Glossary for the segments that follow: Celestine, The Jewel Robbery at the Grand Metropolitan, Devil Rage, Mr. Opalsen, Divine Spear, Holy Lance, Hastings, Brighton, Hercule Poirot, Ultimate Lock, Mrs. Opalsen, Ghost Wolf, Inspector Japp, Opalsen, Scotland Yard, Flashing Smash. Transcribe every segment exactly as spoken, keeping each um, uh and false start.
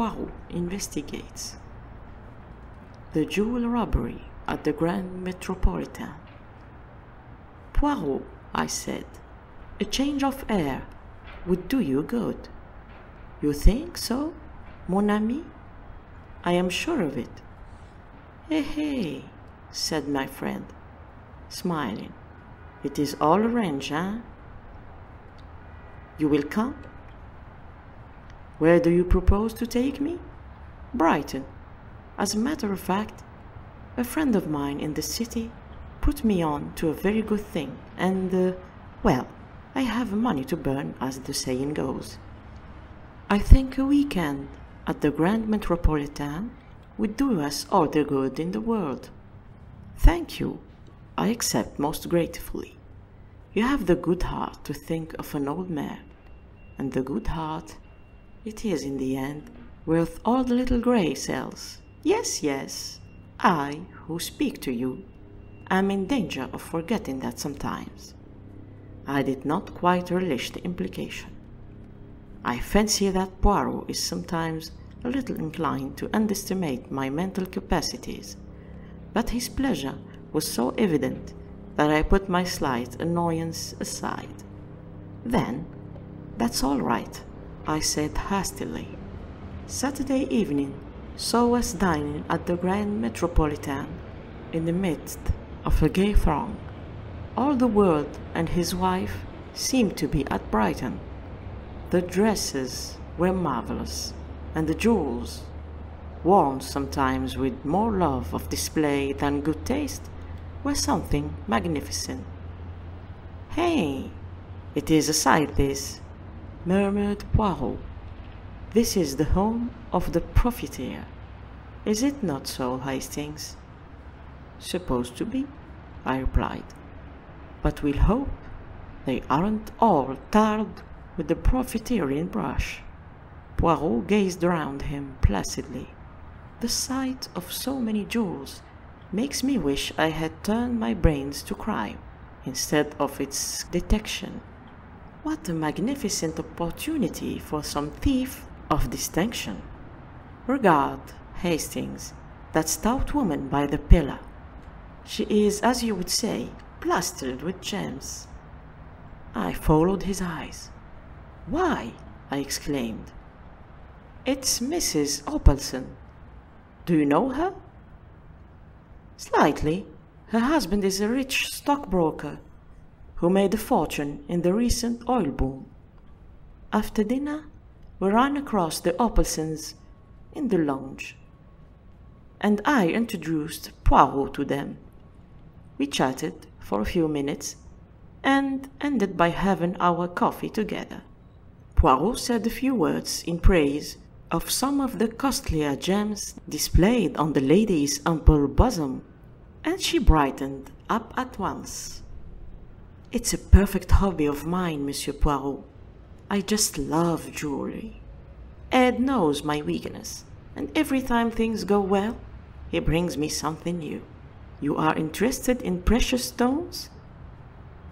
Poirot investigates. The Jewel Robbery at the Grand Metropolitan. Poirot, I said, a change of air would do you good. You think so, mon ami? I am sure of it. Eh, eh, said my friend, smiling. It is all arranged, eh? You will come? Where do you propose to take me? Brighton. As a matter of fact, a friend of mine in the city put me on to a very good thing, and, uh, well, I have money to burn, as the saying goes. I think a weekend at the Grand Metropolitan would do us all the good in the world. Thank you. I accept most gratefully. You have the good heart to think of an old man, and the good heart, it is in the end worth all the little grey cells. Yes, yes, I, who speak to you, am in danger of forgetting that sometimes. I did not quite relish the implication. I fancy that Poirot is sometimes a little inclined to underestimate my mental capacities, but his pleasure was so evident that I put my slight annoyance aside. Then, that's all right, I said hastily. Saturday evening saw us dining at the Grand Metropolitan in the midst of a gay throng. All the world and his wife seemed to be at Brighton. The dresses were marvellous, and the jewels, worn sometimes with more love of display than good taste, were something magnificent. Hey, it is a sight this, murmured Poirot. This is the home of the profiteer. Is it not so, Hastings? Supposed to be, I replied. But we'll hope they aren't all tarred with the profiteering brush. Poirot gazed round him placidly. The sight of so many jewels makes me wish I had turned my brains to crime instead of its detection. What a magnificent opportunity for some thief of distinction! Regard, Hastings, that stout woman by the pillar. She is, as you would say, plastered with gems. I followed his eyes. Why? I exclaimed. It's Missus Opalsen. Do you know her? Slightly. Her husband is a rich stockbroker who made a fortune in the recent oil boom. After dinner, we ran across the Opalsens in the lounge, and I introduced Poirot to them. We chatted for a few minutes and ended by having our coffee together. Poirot said a few words in praise of some of the costlier gems displayed on the lady's ample bosom, and she brightened up at once. It's a perfect hobby of mine, Monsieur Poirot. I just love jewelry. Ed knows my weakness, and every time things go well, he brings me something new. You are interested in precious stones?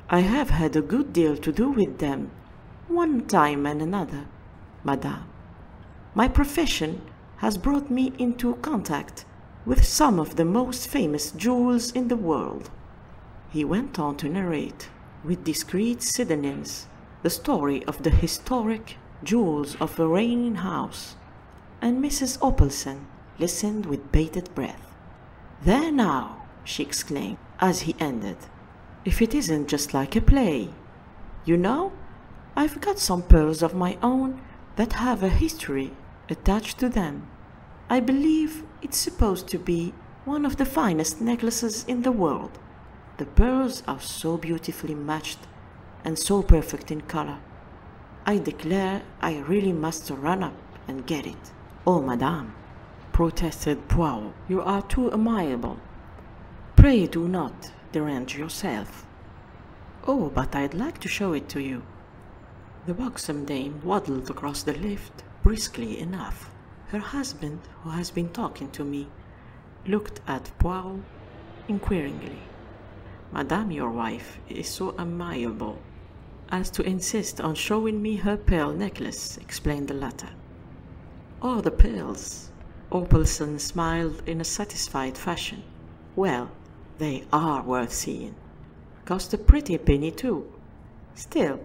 I have had a good deal to do with them, one time and another, Madame. My profession has brought me into contact with some of the most famous jewels in the world. He went on to narrate, with discreet pseudonyms, the story of the historic jewels of the reigning house, and Missus Opalsen listened with bated breath. There now, she exclaimed, as he ended, if it isn't just like a play. You know, I've got some pearls of my own that have a history attached to them. I believe it's supposed to be one of the finest necklaces in the world. The pearls are so beautifully matched and so perfect in color. I declare I really must run up and get it. Oh, Madame, protested Poirot, you are too amiable. Pray do not derange yourself. Oh, but I'd like to show it to you. The buxom dame waddled across the lift briskly enough. Her husband, who has been talking to me, looked at Poirot inquiringly. Madame, your wife, is so amiable as to insist on showing me her pearl necklace, explained the latter. "Oh, the pills." Opalsen smiled in a satisfied fashion. "Well, they are worth seeing. Cost a pretty penny too. Still,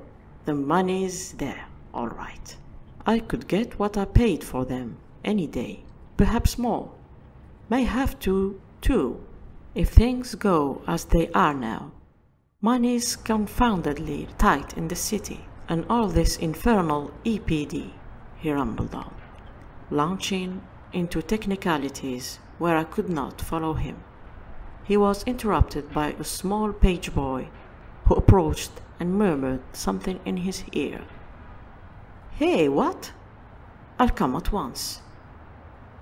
the money's there, all right. I could get what I paid for them any day, perhaps more. May have to, too, if things go as they are now. Money's confoundedly tight in the city, and all this infernal E P D, he rumbled on, launching into technicalities where I could not follow him. He was interrupted by a small page boy who approached and murmured something in his ear. "Hey, what? I'll come at once.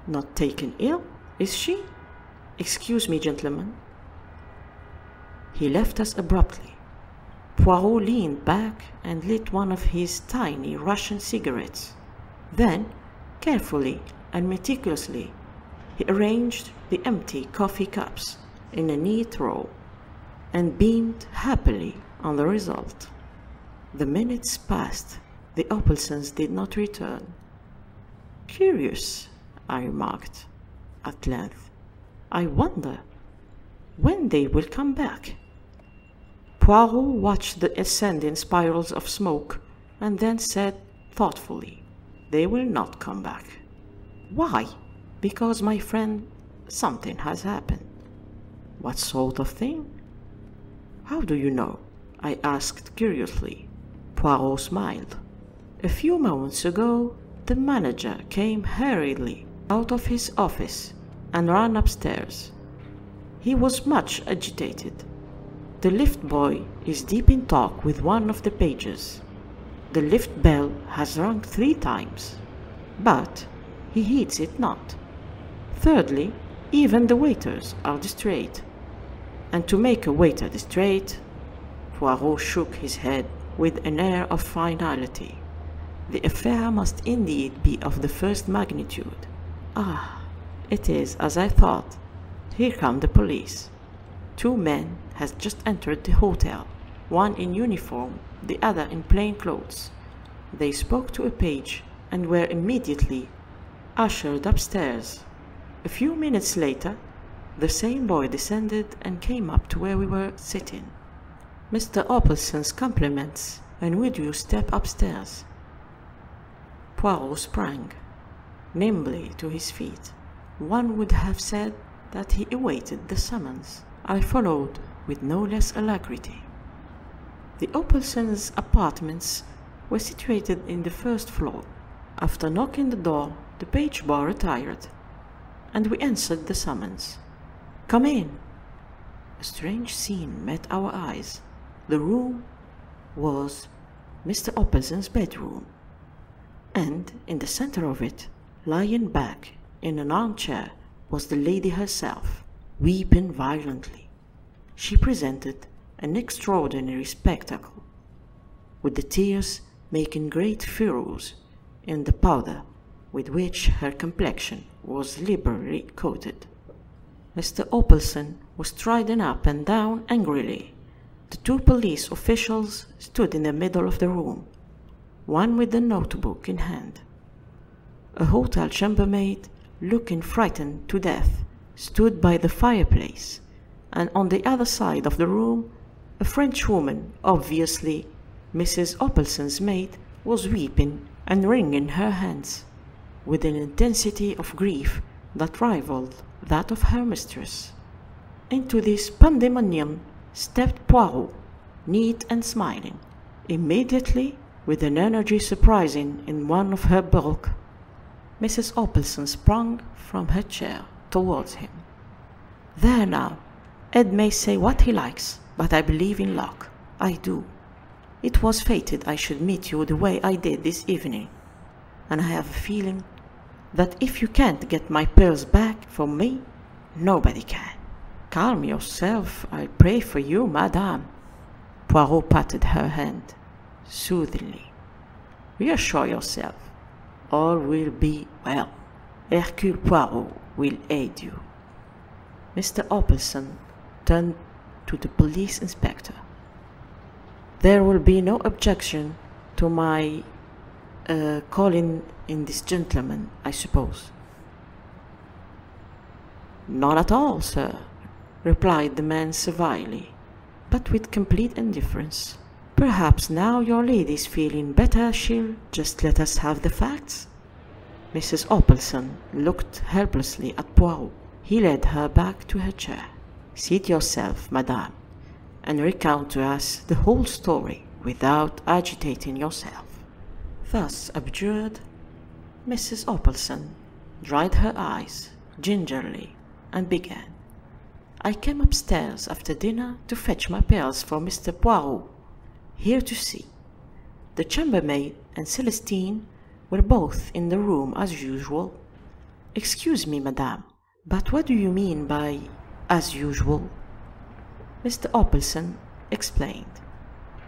Not taken ill, is she? Excuse me, gentlemen." He left us abruptly. Poirot leaned back and lit one of his tiny Russian cigarettes. Then, carefully and meticulously, he arranged the empty coffee cups in a neat row and beamed happily on the result. The minutes passed. The Opalsens did not return. "Curious," I remarked at length. "I wonder when they will come back." Poirot watched the ascending spirals of smoke and then said thoughtfully, "They will not come back." "Why?" "Because, my friend, something has happened." "What sort of thing?" "How do you know?" I asked curiously. Poirot smiled. "A few moments ago, the manager came hurriedly out of his office and ran upstairs. He was much agitated. The lift boy is deep in talk with one of the pages. The lift bell has rung three times, but he heeds it not. Thirdly, even the waiters are distrayed. And to make a waiter distrayed," Poirot shook his head with an air of finality, "the affair must indeed be of the first magnitude. Ah, it is as I thought. Here come the police. Two men has just entered the hotel, one in uniform, the other in plain clothes. They spoke to a page and were immediately ushered upstairs. A few minutes later, the same boy descended and came up to where we were sitting. 'Mister Opalsen's compliments, and would you step upstairs?'" Poirot sprang nimbly to his feet. One would have said that he awaited the summons. I followed with no less alacrity. The Opalsens' apartments were situated in the first floor. After knocking the door, the page boy retired, and we answered the summons. "Come in." A strange scene met our eyes. The room was Mister Opalsen's bedroom, and in the center of it, lying back in an armchair, was the lady herself, weeping violently. She presented an extraordinary spectacle, with the tears making great furrows in the powder with which her complexion was liberally coated. Mister Opalsen was striding up and down angrily. The two police officials stood in the middle of the room, one with a notebook in hand. A hotel chambermaid, looking frightened to death, stood by the fireplace, and on the other side of the room, a Frenchwoman, obviously Missus Opalsen's maid, was weeping and wringing her hands with an intensity of grief that rivaled that of her mistress. Into this pandemonium stepped Poirot, neat and smiling. Immediately, with an energy surprising in one of her bulk, Missus Opalsen sprung from her chair towards him. "There now, Ed may say what he likes, but I believe in luck, I do. It was fated I should meet you the way I did this evening, and I have a feeling that if you can't get my pearls back from me, nobody can." "Calm yourself, I pray for you, madame." Poirot patted her hand soothingly. "Reassure yourself. All will be well. Hercule Poirot will aid you." Mister Opalsen turned to the police inspector. "There will be no objection to my uh, calling in this gentleman, I suppose?" "Not at all, sir," replied the man servilely, but with complete indifference. "Perhaps now your lady's feeling better, she'll just let us have the facts." Missus Opalsen looked helplessly at Poirot. He led her back to her chair. "Seat yourself, madame, and recount to us the whole story without agitating yourself." Thus abjured, Missus Opalsen dried her eyes gingerly and began. "I came upstairs after dinner to fetch my pills for Mister Poirot, here to see. The chambermaid and Celestine were both in the room as usual." "Excuse me, madame, but what do you mean by as usual?" Mister Opalsen explained.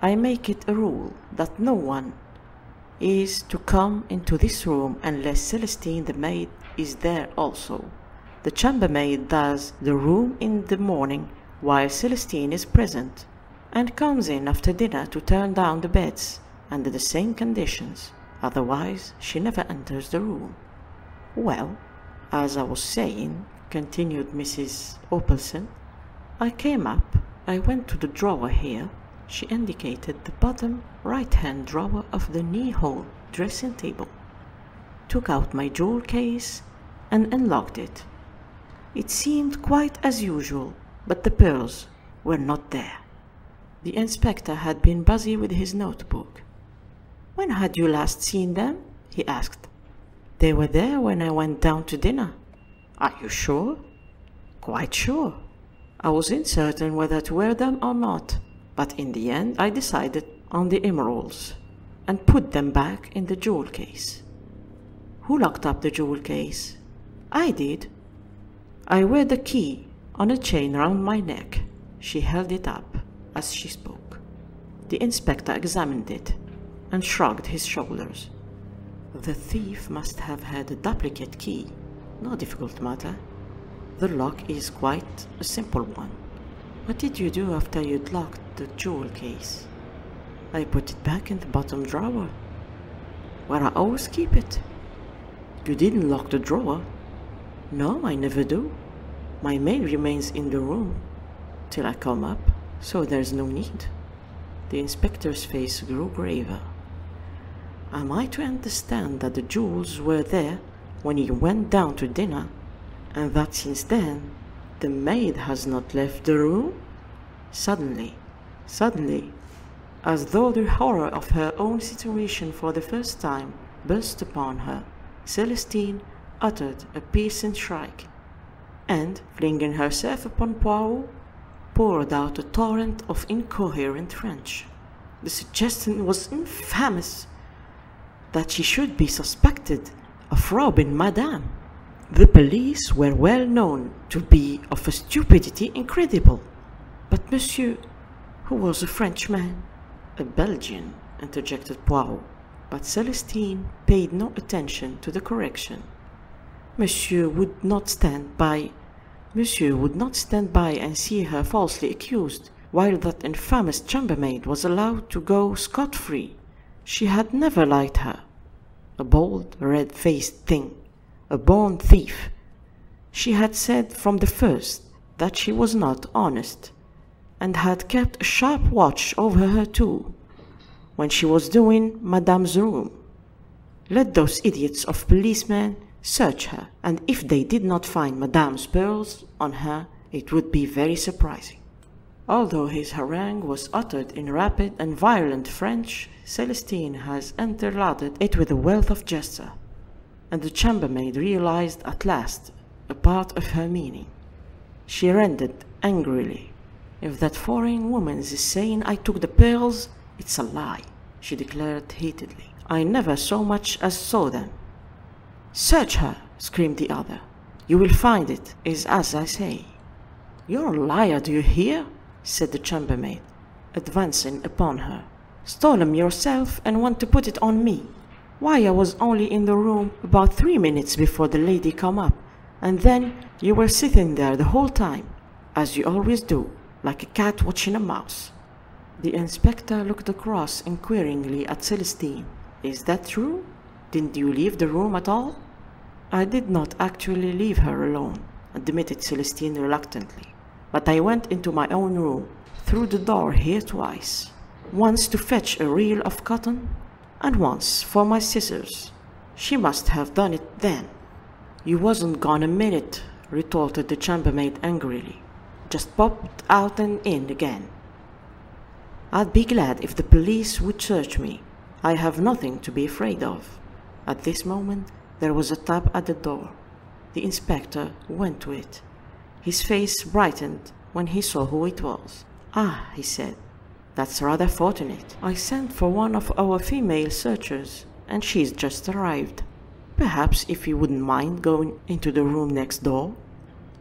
"I make it a rule that no one is to come into this room unless Celestine the maid is there also. The chambermaid does the room in the morning while Celestine is present, and comes in after dinner to turn down the beds under the same conditions. Otherwise she never enters the room." "Well, as I was saying," continued Missus Opalsen, "I came up, I went to the drawer here," she indicated the bottom right-hand drawer of the knee-hole dressing table, "took out my jewel case and unlocked it. It seemed quite as usual, but the pearls were not there." The inspector had been busy with his notebook. "When had you last seen them?" he asked. "They were there when I went down to dinner." "Are you sure?" "Quite sure. I was uncertain whether to wear them or not, but in the end I decided on the emeralds and put them back in the jewel case." "Who locked up the jewel case?" "I did. I wear the key on a chain round my neck." She held it up as she spoke. The inspector examined it and shrugged his shoulders. The thief must have had a duplicate key. No difficult matter. The lock is quite a simple one. "What did you do after you'd locked the jewel case?" "I put it back in the bottom drawer, where I always keep it." "You didn't lock the drawer?" "No, I never do. My mail remains in the room till I come up, so there's no need." The inspector's face grew graver. "Am I to understand that the jewels were there when you went down to dinner, and that since then the maid has not left the room?" Suddenly, suddenly, as though the horror of her own situation for the first time burst upon her, Celestine uttered a piercing shriek, and, flinging herself upon Poirot, poured out a torrent of incoherent French. The suggestion was infamous, that she should be suspected of robbing Madame. The police were well known to be of a stupidity incredible, but Monsieur, who was a Frenchman, a Belgian, interjected Poirot, but Celestine paid no attention to the correction. Monsieur would not stand by, Monsieur would not stand by and see her falsely accused, while that infamous chambermaid was allowed to go scot-free. She had never liked her. A bold, red-faced thing, a born thief. She had said from the first that she was not honest, and had kept a sharp watch over her too, when she was doing Madame's room. Let those idiots of policemen search her, and if they did not find Madame's pearls on her, it would be very surprising." Although his harangue was uttered in rapid and violent French, Celestine has interlarded it with a wealth of gesture, and the chambermaid realized at last a part of her meaning. She rendered angrily, "If that foreign woman is saying I took the pearls, it's a lie," she declared heatedly. "I never so much as saw them." "Search her!" screamed the other. "You will find it is as I say." "You're a liar, do you hear?" said the chambermaid, advancing upon her. "Stole 'em yourself and want to put it on me. Why, I was only in the room about three minutes before the lady come up, and then you were sitting there the whole time, as you always do, like a cat watching a mouse." The inspector looked across inquiringly at Celestine. "Is that true?" Didn't you leave the room at all? I did not actually leave her alone, admitted Celestine reluctantly, but I went into my own room, through the door here twice, once to fetch a reel of cotton, and once for my scissors. She must have done it then. You wasn't gone a minute, retorted the chambermaid angrily. Just popped out and in again. I'd be glad if the police would search me. I have nothing to be afraid of. At this moment, there was a tap at the door. The inspector went to it. His face brightened when he saw who it was. Ah, he said, that's rather fortunate. I sent for one of our female searchers, and she's just arrived. Perhaps if you wouldn't mind going into the room next door?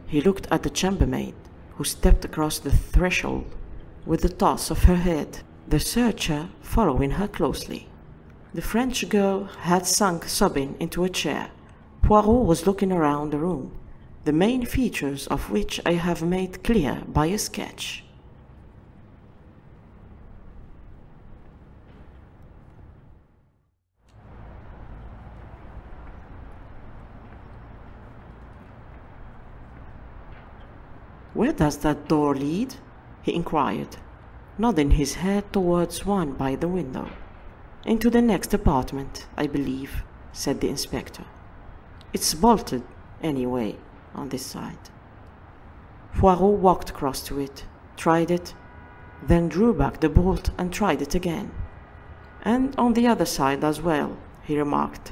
He looked at the chambermaid, who stepped across the threshold with a toss of her head, the searcher following her closely. The French girl had sunk sobbing into a chair. Poirot was looking around the room, the main features of which I have made clear by a sketch. Where does that door lead? He inquired, nodding his head towards one by the window. Into the next apartment, I believe, said the inspector. It's bolted, anyway, on this side. Poirot walked across to it, tried it, then drew back the bolt and tried it again. And on the other side as well, he remarked.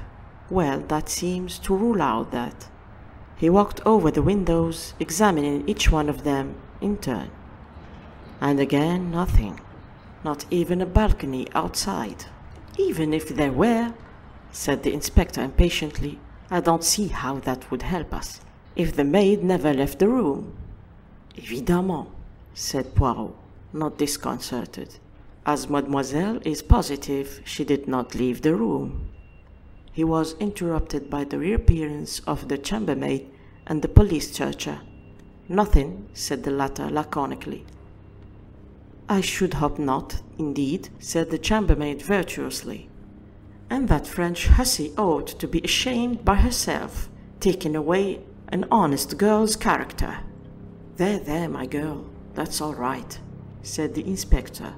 Well, that seems to rule out that. He walked over the windows, examining each one of them in turn. And again nothing, not even a balcony outside. Even if there were, said the inspector impatiently, I don't see how that would help us, if the maid never left the room. Évidemment, said Poirot, not disconcerted, as mademoiselle is positive she did not leave the room. He was interrupted by the reappearance of the chambermaid and the police searcher. Nothing, said the latter laconically. I should hope not, indeed, said the chambermaid virtuously. And that French hussy ought to be ashamed by herself, taking away an honest girl's character. There, there, my girl, that's all right, said the inspector,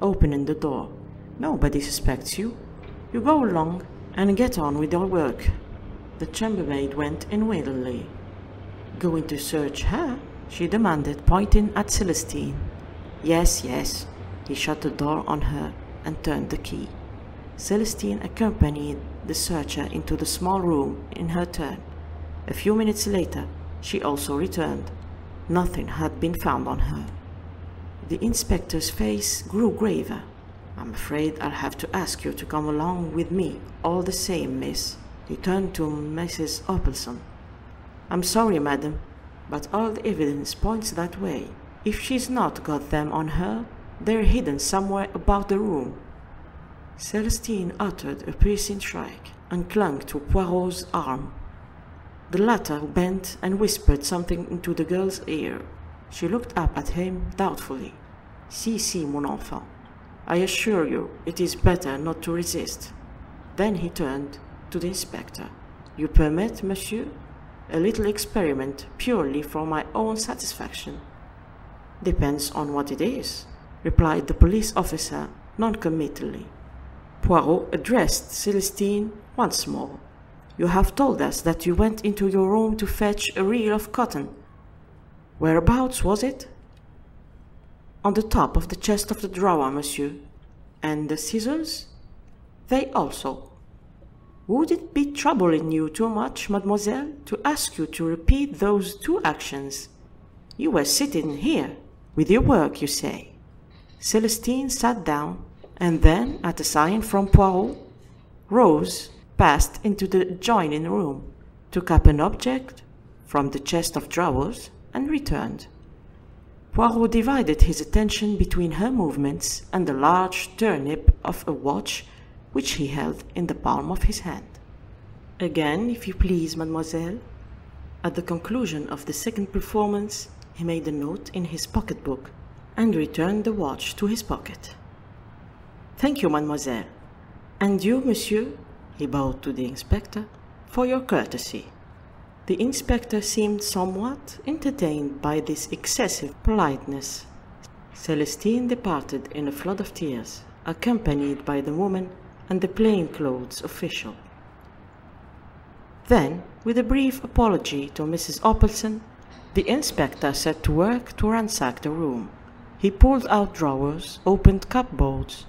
opening the door. Nobody suspects you. You go along and get on with your work. The chambermaid went in willingly. Going to search her? She demanded, pointing at Celestine. Yes, yes. He shut the door on her and turned the key. Celestine accompanied the searcher into the small room in her turn. A few minutes later, she also returned. Nothing had been found on her. The inspector's face grew graver. I'm afraid I'll have to ask you to come along with me, all the same, miss. He turned to Missus Opalsen. I'm sorry, madam, but all the evidence points that way. If she's not got them on her, they're hidden somewhere about the room. Celestine uttered a piercing shriek and clung to Poirot's arm. The latter bent and whispered something into the girl's ear. She looked up at him doubtfully. Si, si, mon enfant. I assure you, it is better not to resist. Then he turned to the inspector. You permit, monsieur? A little experiment purely for my own satisfaction. Depends on what it is, replied the police officer noncommittally. Poirot addressed Celestine once more. You have told us that you went into your room to fetch a reel of cotton. Whereabouts was it? On the top of the chest of the drawer, monsieur. And the scissors? They also. Would it be troubling you too much, mademoiselle, to ask you to repeat those two actions? You were sitting here, with your work, you say. Celestine sat down, and then, at a sign from Poirot, rose, passed into the adjoining room, took up an object from the chest of drawers, and returned. Poirot divided his attention between her movements and the large turnip of a watch which he held in the palm of his hand. Again, if you please, mademoiselle. At the conclusion of the second performance, he made a note in his pocketbook and returned the watch to his pocket. Thank you, mademoiselle. And you, monsieur, he bowed to the inspector, for your courtesy. The inspector seemed somewhat entertained by this excessive politeness. Celestine departed in a flood of tears, accompanied by the woman and the plainclothes official. Then, with a brief apology to Missus Opalsen, the inspector set to work to ransack the room. He pulled out drawers, opened cupboards,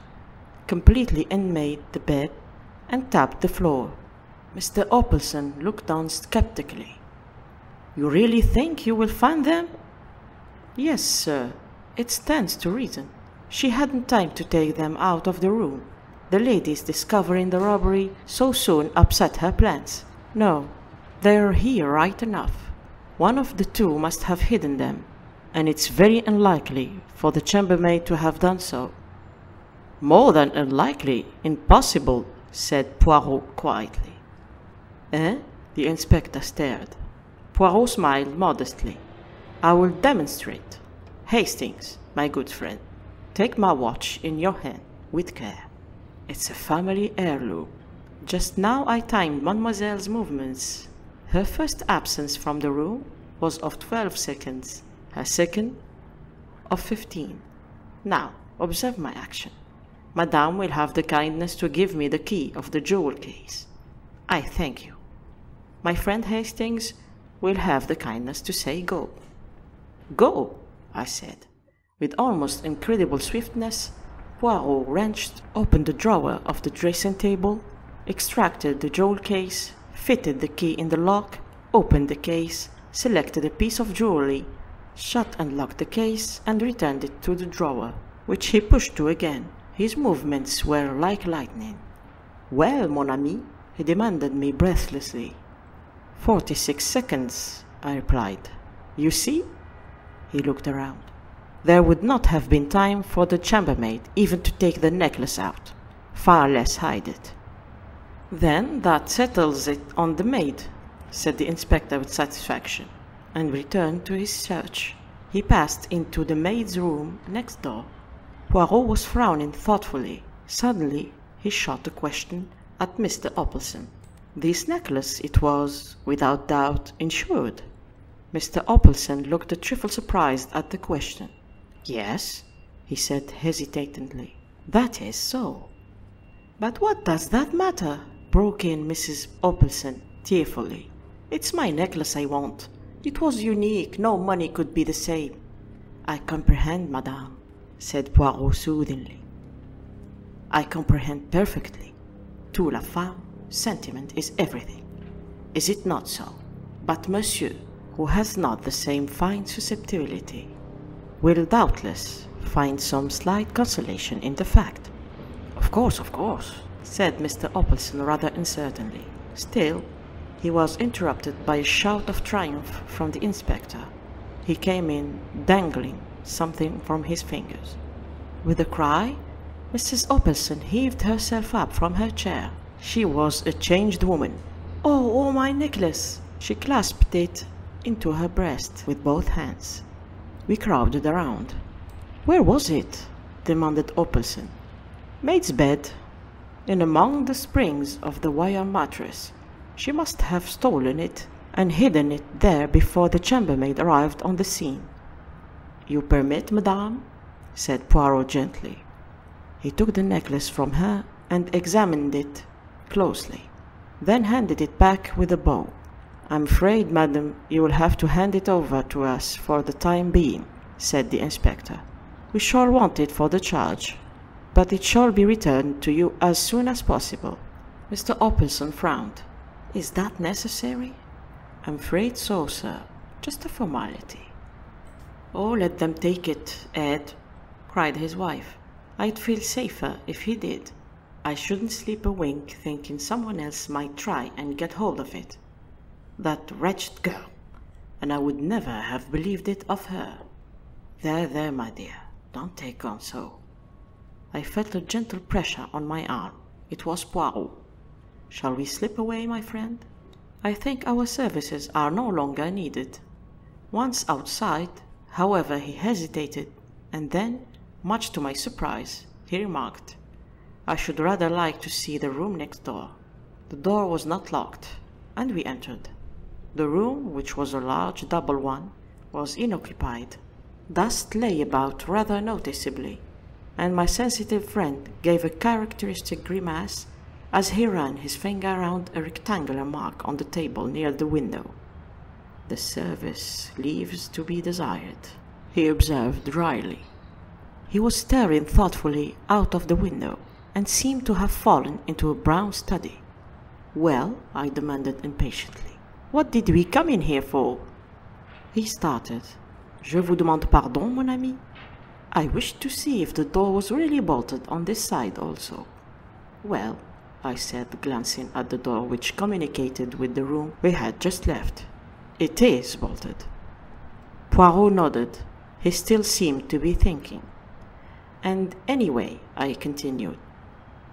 completely unmade the bed, and tapped the floor. Mister Opalsen looked down skeptically. "You really think you will find them?" "Yes, sir. It stands to reason. She hadn't time to take them out of the room. The lady's discovering the robbery so soon upset her plans. No, they're here right enough. One of the two must have hidden them, and it's very unlikely for the chambermaid to have done so." "More than unlikely, impossible," said Poirot quietly. "Eh?" The inspector stared. Poirot smiled modestly. "I will demonstrate. Hastings, my good friend, take my watch in your hand with care. It's a family heirloom. Just now I timed Mademoiselle's movements. Her first absence from the room was of twelve seconds, her second of fifteen. Now, observe my action. Madame will have the kindness to give me the key of the jewel case. I thank you. My friend Hastings will have the kindness to say go." "Go," I said. With almost incredible swiftness, Poirot wrenched open the drawer of the dressing table, extracted the jewel case, fitted the key in the lock, opened the case, selected a piece of jewelry, shut and locked the case, and returned it to the drawer, which he pushed to again. His movements were like lightning. "Well, mon ami?" he demanded me breathlessly. "Forty-six seconds," I replied. "You see?" He looked around. There would not have been time for the chambermaid even to take the necklace out, far less hide it. "Then that settles it on the maid," said the inspector with satisfaction, and returned to his search. He passed into the maid's room next door. Poirot was frowning thoughtfully. Suddenly he shot a question at Mister Opalsen. This necklace, it was, without doubt, insured. Mister Opalsen looked a trifle surprised at the question. "Yes," he said hesitatingly, "that is so." "But what does that matter?" broke in Missus Opalsen tearfully. "It's my necklace I want. It was unique. No money could be the same." "I comprehend, madame," said Poirot soothingly. "I comprehend perfectly. To la femme, sentiment is everything. Is it not so? But monsieur, who has not the same fine susceptibility, will doubtless find some slight consolation in the fact." "Of course, of course," said Mister Opalsen rather uncertainly. Still, he was interrupted by a shout of triumph from the inspector. He came in, dangling something from his fingers. With a cry, Missus Opalsen heaved herself up from her chair. She was a changed woman. "Oh, oh, my necklace!" She clasped it into her breast with both hands. We crowded around. "Where was it?" demanded Opalsen. "Maid's bed, in among the springs of the wire mattress. She must have stolen it and hidden it there before the chambermaid arrived on the scene." "You permit, madame?" said Poirot gently. He took the necklace from her and examined it closely, then handed it back with a bow. "I'm afraid, madam, you will have to hand it over to us for the time being," said the inspector. "We shall want it for the charge, but it shall be returned to you as soon as possible." Mister Opalsen frowned. "Is that necessary?" "I'm afraid so, sir. Just a formality." "Oh, let them take it, Ed," cried his wife. "I'd feel safer if he did. I shouldn't sleep a wink thinking someone else might try and get hold of it. That wretched girl, and I would never have believed it of her." "There, there, my dear, don't take on so." I felt a gentle pressure on my arm. It was Poirot. "Shall we slip away, my friend? I think our services are no longer needed." Once outside, however, he hesitated, and then, much to my surprise, he remarked, "I should rather like to see the room next door." The door was not locked, and we entered. The room, which was a large double one, was unoccupied. Dust lay about rather noticeably, and my sensitive friend gave a characteristic grimace as he ran his finger round a rectangular mark on the table near the window. "The service leaves to be desired," he observed dryly. He was staring thoughtfully out of the window, and seemed to have fallen into a brown study. "Well," I demanded impatiently, "what did we come in here for?" He started. "Je vous demande pardon, mon ami. I wished to see if the door was really bolted on this side also." "Well," I said, glancing at the door which communicated with the room we had just left, "it is bolted." Poirot nodded. He still seemed to be thinking. "And anyway," I continued,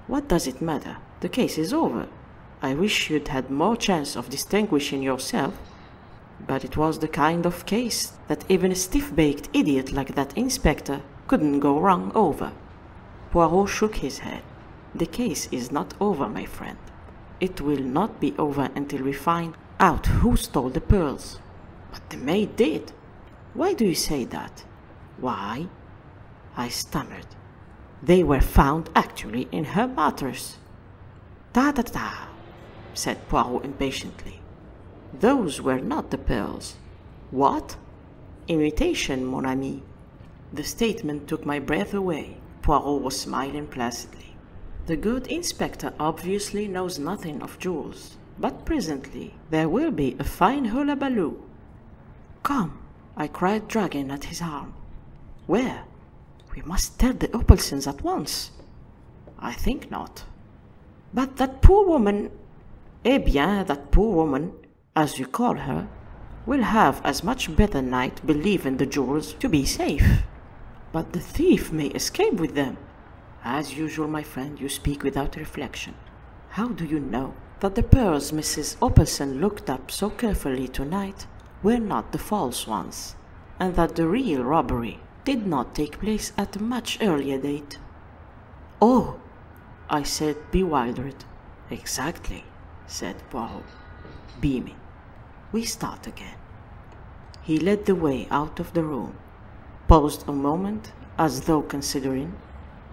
"what does it matter? The case is over. I wish you'd had more chance of distinguishing yourself, but it was the kind of case that even a stiff-baked idiot like that inspector couldn't go wrong over." Poirot shook his head. "The case is not over, my friend. It will not be over until we find out who stole the pearls." "But the maid did." "Why do you say that?" "Why?" I stammered. "They were found actually in her mattress." "Ta-ta-ta," said Poirot impatiently. "Those were not the pearls." "What?" "Imitation, mon ami." The statement took my breath away. Poirot was smiling placidly. The good inspector obviously knows nothing of jewels, but presently there will be a fine hullabaloo. "Come," I cried, dragging at his arm. "Where?" "We must tell the Opalsens at once." "I think not." "But that poor woman—" "Eh bien, that poor woman, as you call her, will have as much better night believing the jewels to be safe." "But the thief may escape with them." "As usual, my friend, you speak without reflection. How do you know that the pearls Missus Opalsen looked up so carefully tonight were not the false ones, and that the real robbery did not take place at a much earlier date?" "Oh!" I said, bewildered. "Exactly," said Poirot, beaming. "We start again." He led the way out of the room, paused a moment as though considering,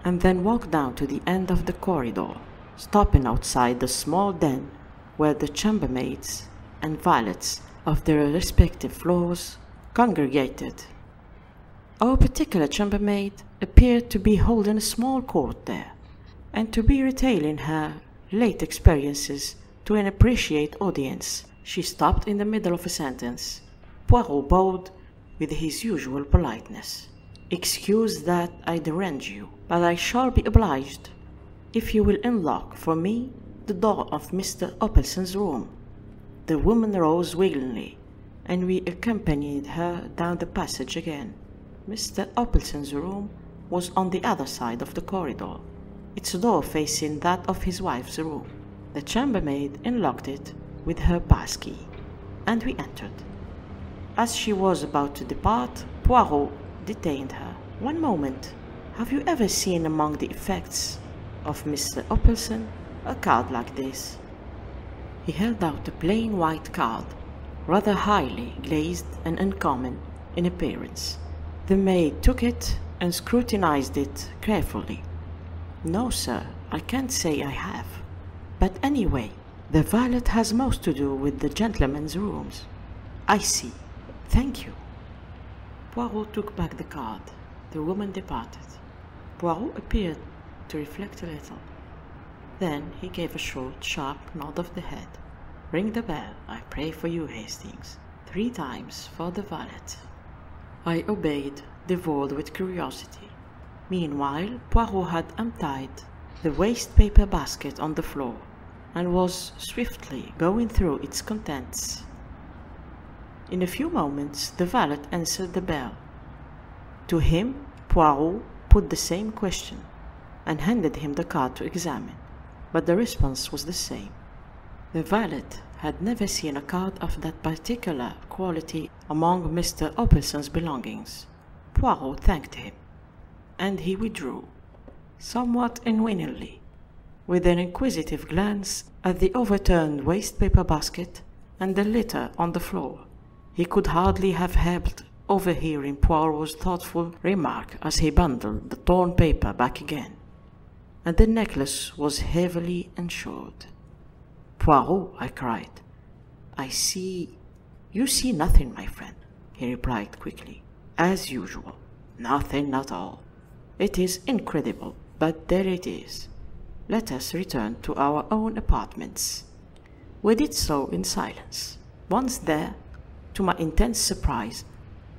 and then walked down to the end of the corridor, stopping outside the small den where the chambermaids and valets of their respective floors congregated. Our particular chambermaid appeared to be holding a small court there, and to be retailing her late experiences to an appreciate audience. She stopped in the middle of a sentence. Poirot bowed with his usual politeness. "Excuse that I derange you, but I shall be obliged if you will unlock for me the door of Mister Opalsen's room." The woman rose wigglingly, and we accompanied her down the passage again. Mister Opalsen's room was on the other side of the corridor, its door facing that of his wife's room. The chambermaid unlocked it with her passkey, and we entered. As she was about to depart, Poirot detained her. "One moment. Have you ever seen among the effects of Mister Opalsen a card like this?" He held out a plain white card, rather highly glazed and uncommon in appearance. The maid took it and scrutinized it carefully. "No, sir, I can't say I have. But anyway, the valet has most to do with the gentlemen's rooms." "I see. Thank you." Poirot took back the card. The woman departed. Poirot appeared to reflect a little. Then he gave a short, sharp nod of the head. "Ring the bell, I pray for you, Hastings. Three times for the valet." I obeyed, devoured with curiosity. Meanwhile, Poirot had untied the waste-paper basket on the floor, and was swiftly going through its contents. In a few moments, the valet answered the bell. To him, Poirot put the same question, and handed him the card to examine, but the response was the same. The valet had never seen a card of that particular quality among Mister Opalsen's belongings. Poirot thanked him, and he withdrew, somewhat unwillingly. with an inquisitive glance at the overturned waste-paper basket and the litter on the floor. He could hardly have helped overhearing Poirot's thoughtful remark as he bundled the torn paper back again, and the necklace was heavily insured. "Poirot," I cried. "I see—" "You see nothing, my friend," he replied quickly. "As usual, nothing at all. It is incredible, but there it is. Let us return to our own apartments." We did so in silence. Once there, to my intense surprise,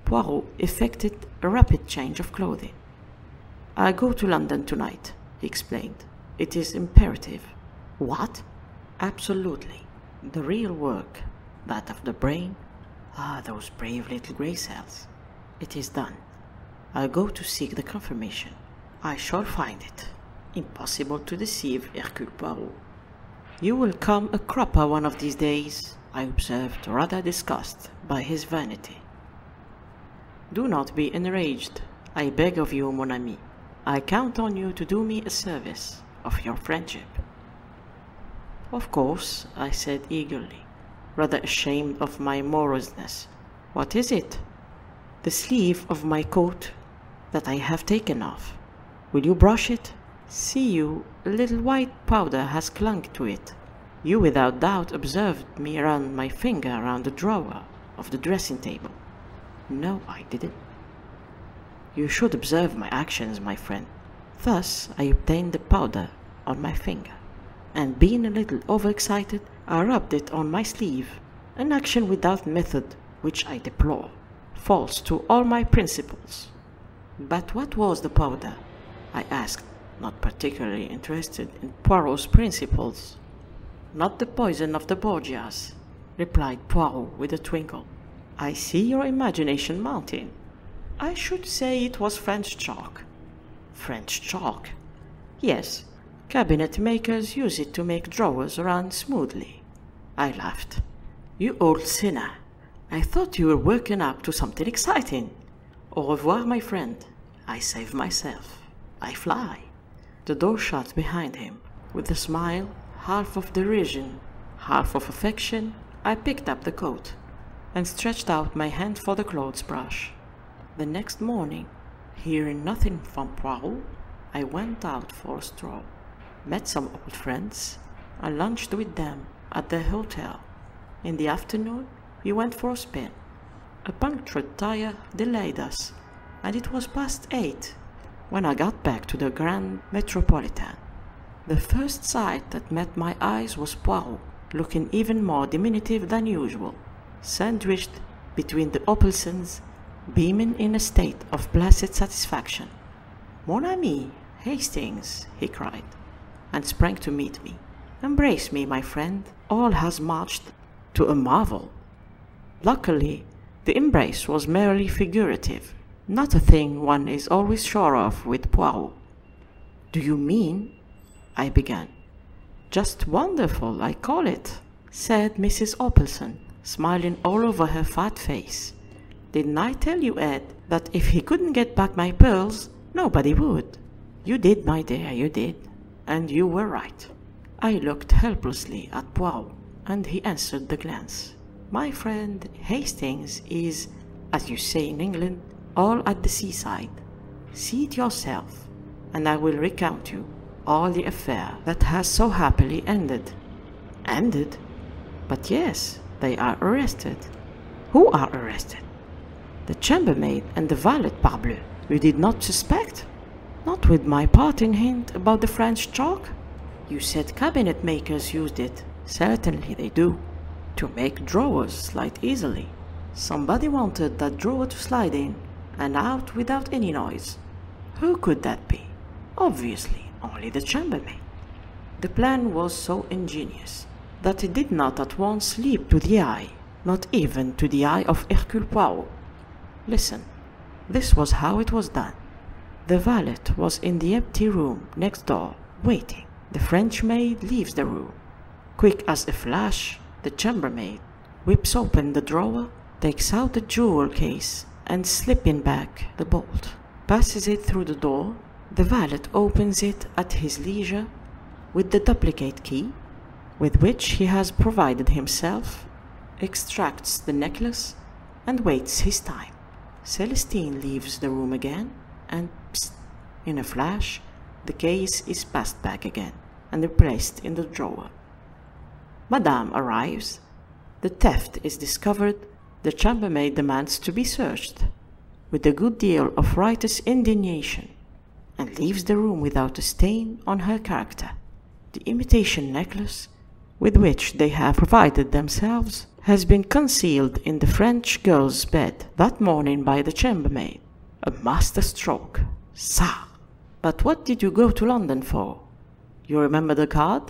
Poirot effected a rapid change of clothing. "I go to London tonight," he explained. "It is imperative." "What?" "Absolutely. The real work, that of the brain, ah, those brave little grey cells. It is done. I go to seek the confirmation. I shall find it. Impossible to deceive Hercule Poirot." "You will come a cropper one of these days," I observed, rather disgusted by his vanity. "Do not be enraged, I beg of you, mon ami. I count on you to do me a service of your friendship." "Of course," I said eagerly, rather ashamed of my moroseness. "What is it?" "The sleeve of my coat that I have taken off. Will you brush it? See you, a little white powder has clung to it. You without doubt observed me run my finger around the drawer of the dressing table." "No, I didn't." "You should observe my actions, my friend." Thus I obtained the powder on my finger, and being a little overexcited, I rubbed it on my sleeve, an action without method which I deplore, false to all my principles. "But what was the powder?" I asked, not particularly interested in Poirot's principles. "Not the poison of the Borgias," replied Poirot with a twinkle. "I see your imagination mounting. I should say it was French chalk." "French chalk?" "Yes. Cabinet makers use it to make drawers run smoothly." I laughed. "You old sinner. I thought you were working up to something exciting. Au revoir, my friend. I save myself. I fly." The door shut behind him. With a smile, half of derision, half of affection, I picked up the coat and stretched out my hand for the clothes brush. The next morning, hearing nothing from Poirot, I went out for a stroll, met some old friends, I lunched with them at their hotel. In the afternoon, we went for a spin. A punctured tire delayed us, and it was past eight when I got back to the Grand Metropolitan. The first sight that met my eyes was Poirot, looking even more diminutive than usual, sandwiched between the Opalsens, beaming in a state of placid satisfaction. "Mon ami, Hastings," he cried, and sprang to meet me. "Embrace me, my friend. All has marched to a marvel." Luckily, the embrace was merely figurative, not a thing one is always sure of with Poirot. "Do you mean—" I began. "Just wonderful, I call it," said Missus Opalsen, smiling all over her fat face. "Didn't I tell you, Ed, that if he couldn't get back my pearls, nobody would?" "You did, my dear, you did. And you were right." I looked helplessly at Poirot, and he answered the glance. "My friend Hastings is, as you say in England, all at the seaside. See it yourself, and I will recount you all the affair that has so happily ended." "Ended?" "But yes. They are arrested." "Who are arrested?" "The chambermaid and the valet, parbleu. You did not suspect?" "Not with my parting hint about the French chalk." "You said cabinet makers used it." "Certainly they do. To make drawers slide easily. Somebody wanted that drawer to slide in and out without any noise. Who could that be? Obviously, only the chambermaid." The plan was so ingenious that it did not at once sleep to the eye, not even to the eye of Hercule Poirot. Listen, this was how it was done. The valet was in the empty room next door, waiting. The French maid leaves the room. Quick as a flash, the chambermaid whips open the drawer, takes out the jewel case, and slipping back the bolt, passes it through the door. The valet opens it at his leisure, with the duplicate key, with which he has provided himself, extracts the necklace and waits his time. Celestine leaves the room again, and psst, in a flash, the case is passed back again and replaced in the drawer. Madame arrives. The theft is discovered. The chambermaid demands to be searched, with a good deal of righteous indignation, and leaves the room without a stain on her character. The imitation necklace, with which they have provided themselves, has been concealed in the French girl's bed that morning by the chambermaid. A master stroke. Sa! But what did you go to London for? You remember the card?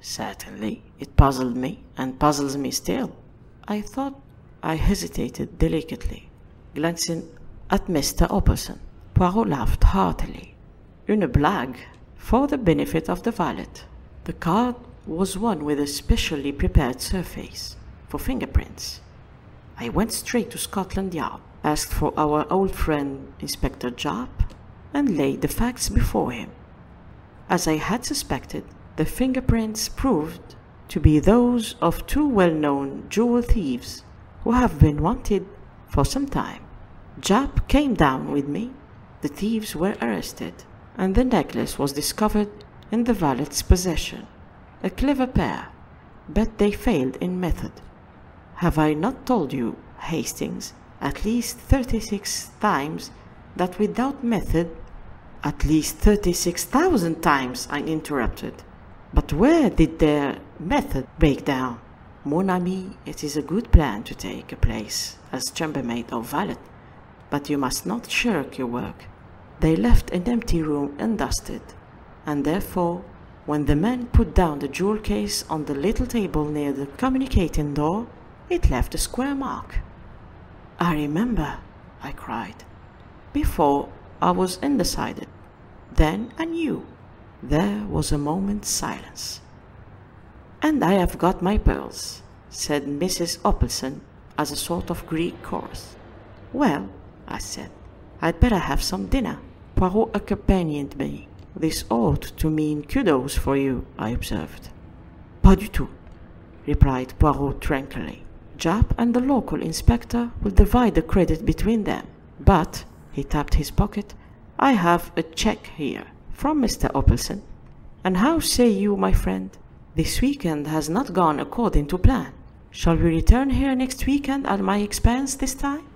Certainly. It puzzled me, and puzzles me still. I thought I hesitated delicately, glancing at Mister Opalsen. Poirot laughed heartily. Une blague, for the benefit of the valet. The card was one with a specially prepared surface, for fingerprints. I went straight to Scotland Yard, asked for our old friend Inspector Japp, and laid the facts before him. As I had suspected, the fingerprints proved to be those of two well-known jewel thieves who have been wanted for some time. Japp came down with me, the thieves were arrested, and the necklace was discovered in the valet's possession. A clever pair, but they failed in method. Have I not told you, Hastings, at least thirty-six times that without method... At least thirty-six thousand times, I interrupted. But where did their method break down? Mon ami, it is a good plan to take a place as chambermaid or valet, but you must not shirk your work. They left an empty room undusted, and therefore, when the men put down the jewel case on the little table near the communicating door, it left a square mark. I remember, I cried. Before, I was undecided. Then I knew. There was a moment's silence. And I have got my pearls, said Missus Opalsen, as a sort of Greek chorus. Well, I said, I'd better have some dinner. Poirot accompanied me. This ought to mean kudos for you, I observed. Pas du tout, replied Poirot tranquilly. Japp and the local inspector will divide the credit between them, but, he tapped his pocket, I have a cheque here, from Mister Opalsen. And how say you, my friend? This weekend has not gone according to plan. Shall we return here next weekend at my expense this time?